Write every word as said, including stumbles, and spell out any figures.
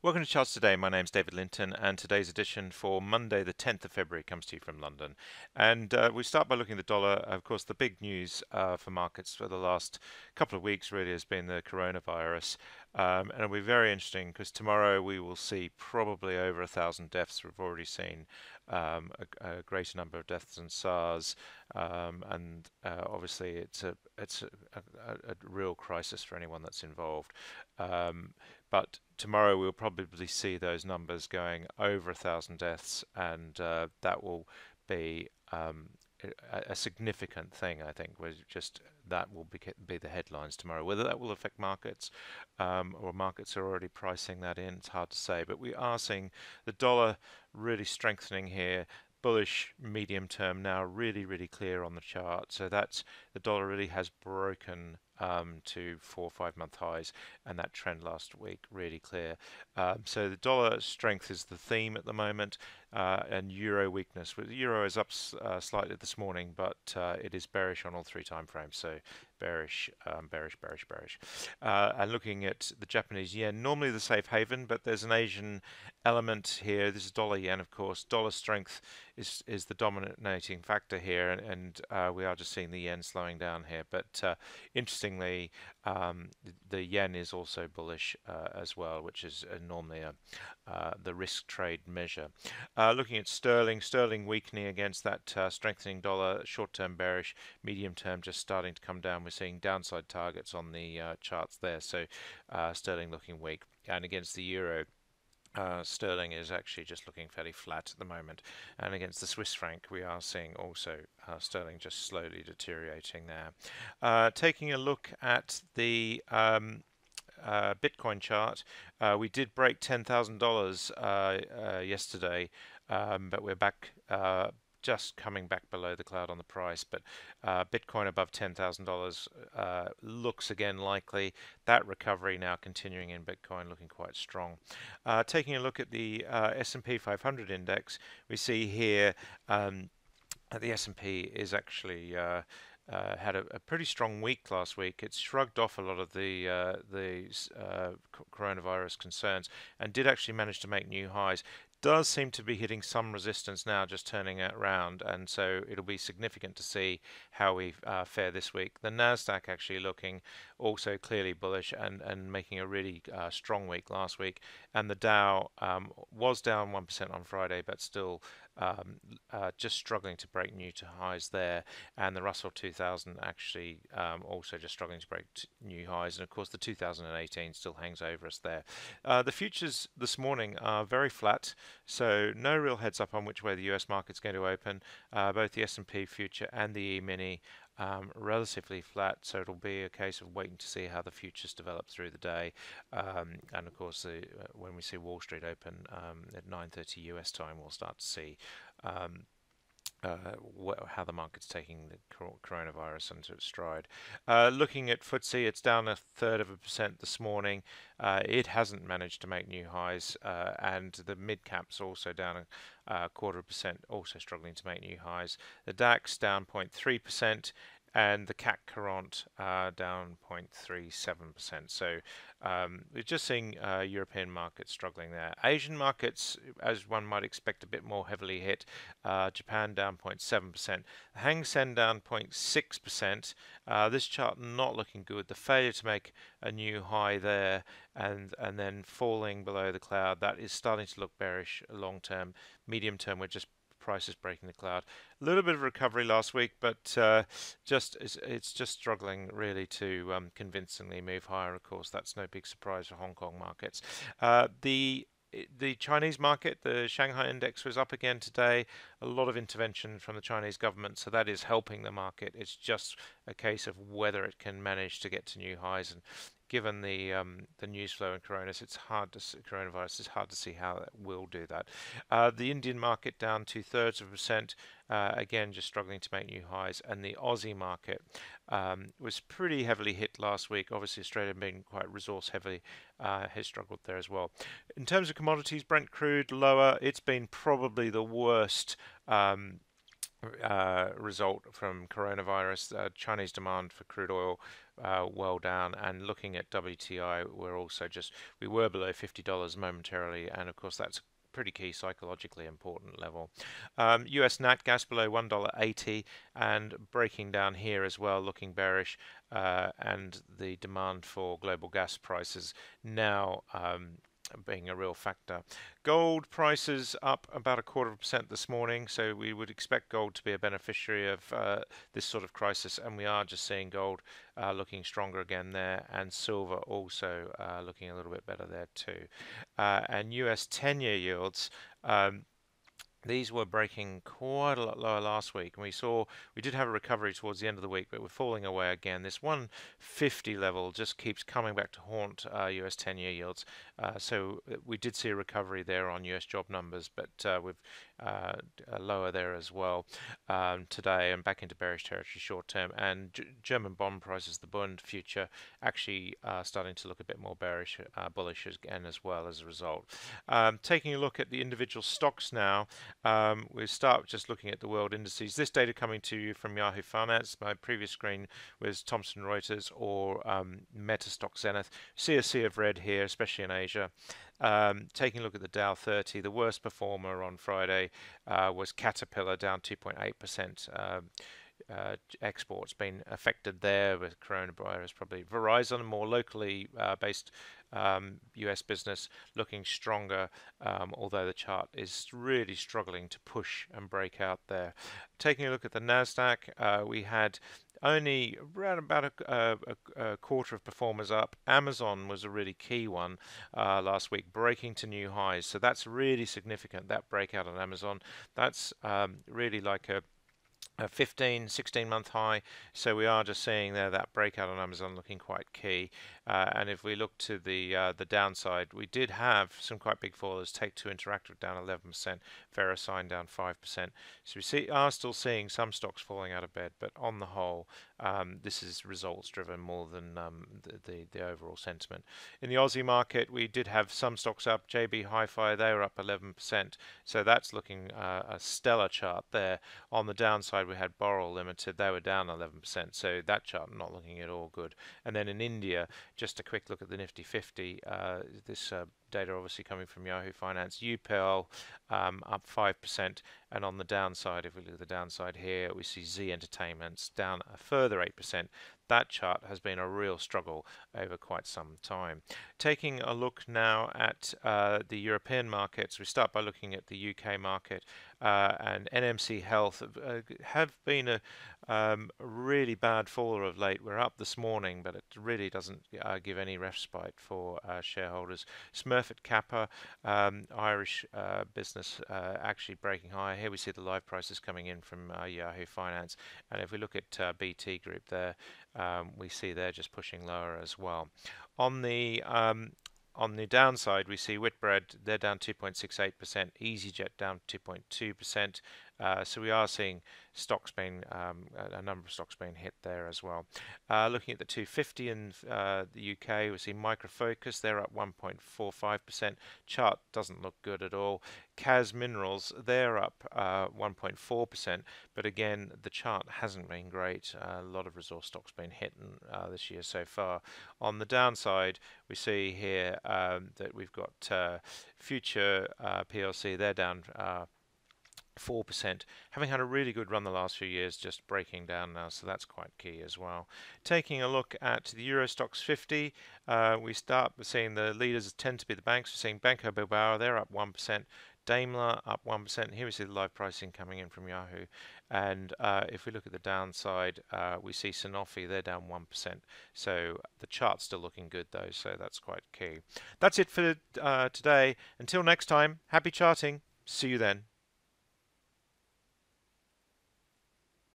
Welcome to Charts Today. My name's David Linton, and today's edition for Monday the tenth of February comes to you from London. And uh, we start by looking at the dollar. Of course, the big news uh, for markets for the last couple of weeks really has been the coronavirus. Um, and it'll be very interesting because tomorrow we will see probably over a thousand deaths. We've already seen um, a, a greater number of deaths than SARS. Um, and uh, obviously, it's a, it's a, a, a real crisis for anyone that's involved. Um, but tomorrow we'll probably see those numbers going over a thousand deaths, and uh, that will be um, a, a significant thing, I think. We're just that will be, be the headlines tomorrow. Whether that will affect markets um, or markets are already pricing that in, it's hard to say. But we are seeing the dollar really strengthening here. Bullish medium term now, really, really clear on the chart. So that's the dollar really has broken um, to four or five month highs, and that trend last week really clear. Um, so the dollar strength is the theme at the moment, uh, and euro weakness. Well, the euro is up uh, slightly this morning, but uh, it is bearish on all three time frames. So bearish, um, bearish, bearish, bearish. Uh, and looking at the Japanese yen, normally the safe haven, but there's an Asian element here. This is dollar yen, of course. Dollar strength is is the dominating factor here, and, and uh, we are just seeing the yen slowing down here. But uh, interestingly, um, the yen is also bullish uh, as well, which is uh, normally a, uh, the risk trade measure. Uh, looking at sterling, sterling weakening against that uh, strengthening dollar, short-term bearish, medium-term just starting to come down. We're seeing downside targets on the uh, charts there, so uh, sterling looking weak. And against the euro, uh, sterling is actually just looking fairly flat at the moment. And against the Swiss franc, we are seeing also uh, sterling just slowly deteriorating there. Uh, taking a look at the um, uh, Bitcoin chart, uh, we did break ten thousand dollars uh, uh, yesterday, um, but we're back uh, just coming back below the cloud on the price, but uh, Bitcoin above ten thousand dollars uh, looks again likely. That recovery now continuing in Bitcoin, looking quite strong. Uh, taking a look at the uh, S and P five hundred index, we see here um, that the S and P is actually uh, Uh, had a, a pretty strong week last week. It shrugged off a lot of the uh, the uh, coronavirus concerns and did actually manage to make new highs. Does seem to be hitting some resistance now, just turning it around, and so it'll be significant to see how we uh, fare this week. The NASDAQ actually looking also clearly bullish and and making a really uh, strong week last week, and the Dow um, was down one percent on Friday, but still um, uh, just struggling to break new to highs there, and the Russell two thousand actually um, also just struggling to break t new highs, and of course the two thousand eighteen still hangs over us there. Uh, the futures this morning are very flat, so no real heads up on which way the U S market's going to open. Uh, both the S and P future and the E-mini Um, relatively flat, so it'll be a case of waiting to see how the futures develop through the day, um, and of course the, uh, when we see Wall Street open um, at nine thirty U S time, we'll start to see um, Uh, how the market's taking the coronavirus into its stride. Uh, looking at F T S E, it's down a third of a percent this morning. Uh, it hasn't managed to make new highs, uh, and the mid caps also down a uh, quarter of a percent, also struggling to make new highs. The DAX down zero point three percent. And the C A C forty uh, down zero point three seven percent. So um, we're just seeing uh, European markets struggling there. Asian markets, as one might expect, a bit more heavily hit. Uh, Japan down zero point seven percent. Hang Seng down zero point six percent. Uh, this chart not looking good. The failure to make a new high there, and and then falling below the cloud, that is starting to look bearish long term. Medium term, we're just prices breaking the cloud. A little bit of recovery last week, but uh, just it's, it's just struggling really to um, convincingly move higher. Of course, that's no big surprise for Hong Kong markets. Uh, the The Chinese market, the Shanghai index was up again today. A lot of intervention from the Chinese government, so that is helping the market. It's just a case of whether it can manage to get to new highs. And given the um, the news flow in coronavirus, it's hard to see, coronavirus, it's hard to see how it will do that. Uh, the Indian market down two thirds of a percent. Uh, again, just struggling to make new highs, and the Aussie market um, was pretty heavily hit last week. Obviously, Australia being quite resource heavy uh, has struggled there as well. In terms of commodities, Brent crude lower. It's been probably the worst um, uh, result from coronavirus. Uh, Chinese demand for crude oil uh, well down. And looking at W T I, we're also just, we were below fifty dollars momentarily, and of course that's pretty key psychologically important level. Um, U S nat gas below one dollar eighty and breaking down here as well, looking bearish, uh, and the demand for global gas prices now um, being a real factor. Gold prices up about a quarter of a percent this morning, so we would expect gold to be a beneficiary of uh, this sort of crisis, and we are just seeing gold uh, looking stronger again there, and silver also uh, looking a little bit better there too. Uh, and U S ten-year yields, um, these were breaking quite a lot lower last week, and we saw we did have a recovery towards the end of the week, but we're falling away again. This one fifty level just keeps coming back to haunt uh, U S ten-year yields. Uh, so we did see a recovery there on U S job numbers, but uh, we've uh, lower there as well um, today, and back into bearish territory short term. And G German bond prices, the Bund future, actually uh, starting to look a bit more bearish, uh, bullish again as well as a result. Um, taking a look at the individual stocks now. Um, we start just looking at the world indices. This data coming to you from Yahoo Finance. My previous screen was Thomson Reuters or um, Meta Stock Zenith. See a sea of red here, especially in Asia. Um, taking a look at the Dow thirty, the worst performer on Friday uh, was Caterpillar, down two point eight percent. Um, Uh, exports been affected there with coronavirus probably. Verizon, more locally uh, based um, U S business, looking stronger, um, although the chart is really struggling to push and break out there. Taking a look at the NASDAQ, uh, we had only around about a, a, a quarter of performers up. Amazon was a really key one uh, last week, breaking to new highs, so that's really significant, that breakout on Amazon. That's um, really like a a fifteen, sixteen month high, so we are just seeing there that breakout on Amazon looking quite key. Uh, and if we look to the uh, the downside, we did have some quite big fallers. Take-Two Interactive down eleven percent, VeriSign down five percent. So we see are still seeing some stocks falling out of bed, but on the whole, um, this is results driven more than um, the, the, the overall sentiment. In the Aussie market, we did have some stocks up. J B Hi-Fi, they were up eleven percent, so that's looking uh, a stellar chart there. On the downside, we had Boral Limited, they were down eleven percent, so that chart not looking at all good. And then in India, just a quick look at the Nifty fifty, uh, this uh, data obviously coming from Yahoo Finance. U P L um, up five percent, and on the downside, if we look at the downside here, we see Z Entertainments down a further eight percent. That chart has been a real struggle over quite some time. Taking a look now at uh, the European markets, we start by looking at the U K market, uh, and N M C Health uh, have been a um, really bad faller of late. We're up this morning, but it really doesn't uh, give any respite for uh, shareholders. Smurfit Kappa, um, Irish uh, business, uh, actually breaking higher. Here we see the live prices coming in from uh, Yahoo Finance, and if we look at uh, B T Group there, um, we see they're just pushing lower as well. On the um, on the downside, we see Whitbread, they're down two point six eight percent, EasyJet down two point two percent. Uh, so we are seeing stocks being, um, a number of stocks being hit there as well. Uh, looking at the two fifty in uh, the U K, we see Micro Focus, they're up one point four five percent. Chart doesn't look good at all. C A S Minerals, they're up one point four percent, uh, but again, the chart hasn't been great. Uh, a lot of resource stocks been hit uh, this year so far. On the downside, we see here um, that we've got uh, Future uh, P L C, they're down uh, four percent, having had a really good run the last few years, just breaking down now, so that's quite key as well. Taking a look at the Euro Stoxx fifty, uh, we start seeing the leaders tend to be the banks. We're seeing Banco Bilbao, they're up one percent, Daimler up one percent. Here we see the live pricing coming in from Yahoo. And uh, if we look at the downside, uh, we see Sanofi, they're down one percent. So the chart's still looking good though, so that's quite key. That's it for uh, today. Until next time, happy charting. See you then.